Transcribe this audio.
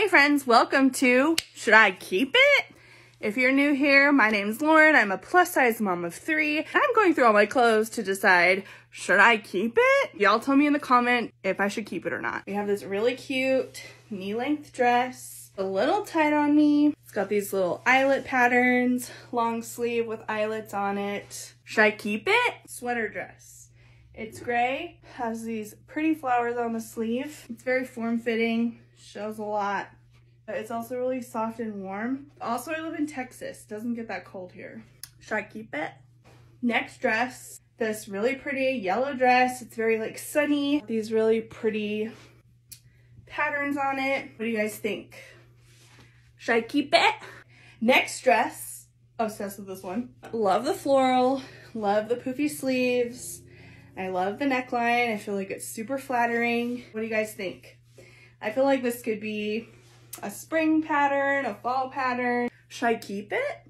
Hey friends, welcome to Should I Keep It? If you're new here, my name's Lauren. I'm a plus size mom of 3. And I'm going through all my clothes to decide, should I keep it? Y'all tell me in the comment if I should keep it or not. We have this really cute knee-length dress, a little tight on me. It's got these little eyelet patterns, long sleeve with eyelets on it. Should I keep it? Sweater dress. It's gray, has these pretty flowers on the sleeve. It's very form-fitting. Shows a lot, but it's also really soft and warm. Also, I live in Texas. Doesn't get that cold here. Should I keep it? Next dress, this really pretty yellow dress. It's very like sunny. These really pretty patterns on it. What do you guys think? Should I keep it? Next dress, obsessed with this one. Love the floral, love the poofy sleeves. I love the neckline. I feel like it's super flattering. What do you guys think? I feel like this could be a spring pattern, a fall pattern. Should I keep it?